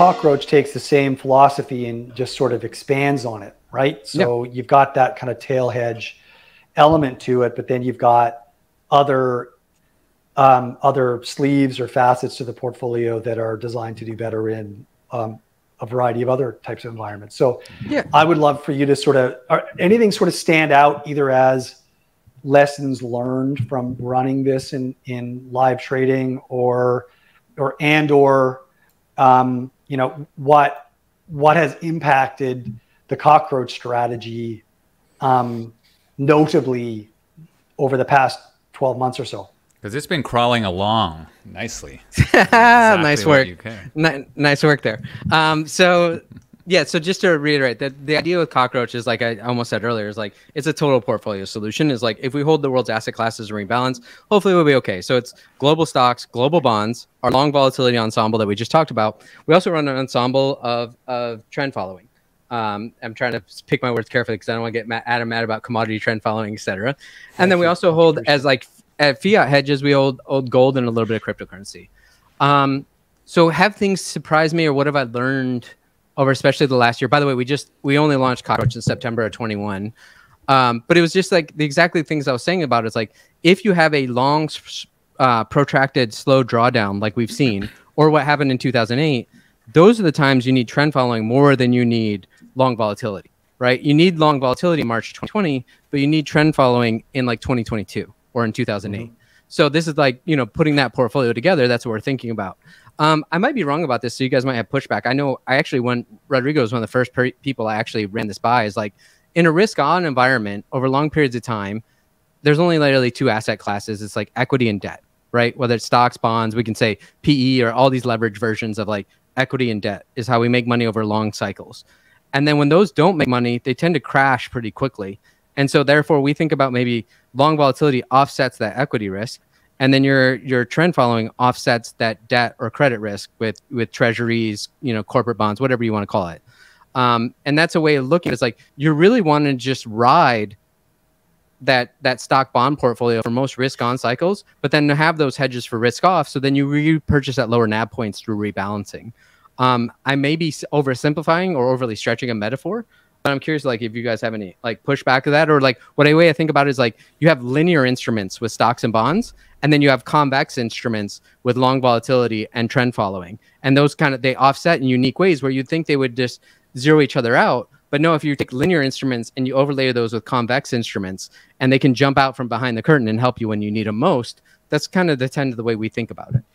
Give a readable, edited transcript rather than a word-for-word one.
Cockroach takes the same philosophy and just sort of expands on it, right? So You've got that kind of tail hedge element to it, but then you've got other other sleeves or facets to the portfolio that are designed to do better in a variety of other types of environments. So I would love for you to sort of, anything sort of stand out either as lessons learned from running this in live trading, or you know, what has impacted the Cockroach strategy notably over the past 12 months or so? Because it's been crawling along nicely. Nice work. Nice work there. So just to reiterate, that the idea with Cockroach is, like I almost said earlier, is like it's a total portfolio solution. Is like if we hold the world's asset classes and rebalance, hopefully we'll be okay. So it's global stocks, global bonds, our long volatility ensemble that we just talked about. We also run an ensemble of trend following. I'm trying to pick my words carefully because I don't want to get mad about commodity trend following, etc. And then we also hold as like at fiat hedges, we hold gold and a little bit of cryptocurrency. So have things surprised me, or what have I learned over especially the last year? By the way, we only launched Cockroach in September of 2021. But it was just like the exactly things I was saying about it. It's like if you have a long, protracted, slow drawdown like we've seen, or what happened in 2008, those are the times you need trend following more than you need long volatility, right? You need long volatility in March 2020, but you need trend following in like 2022. Or in 2008. Mm-hmm. So this is like, you know, putting that portfolio together. That's what we're thinking about. I might be wrong about this, so you guys might have pushback. I know I actually Rodrigo was one of the first people I actually ran this by, is like in a risk on environment over long periods of time, there's only literally two asset classes. It's like equity and debt, right? Whether it's stocks, bonds, we can say PE or all these leverage versions of like equity and debt is how we make money over long cycles. And then when those don't make money, they tend to crash pretty quickly. And so therefore we think about maybe long volatility offsets that equity risk, and then your trend following offsets that debt or credit risk with treasuries, you know, corporate bonds, whatever you want to call it. And that's a way of looking at it. It's like you really want to just ride that stock bond portfolio for most risk on cycles, but then have those hedges for risk off. So then you repurchase at lower NAV points through rebalancing. I may be oversimplifying or overly stretching a metaphor, but I'm curious, like, if you guys have any like pushback to that, or like what a way I think about it is like you have linear instruments with stocks and bonds, and then you have convex instruments with long volatility and trend following, and those kind of, they offset in unique ways where you'd think they would just zero each other out, but no, if you take linear instruments and you overlay those with convex instruments, and they can jump out from behind the curtain and help you when you need them most. That's kind of the way we think about it.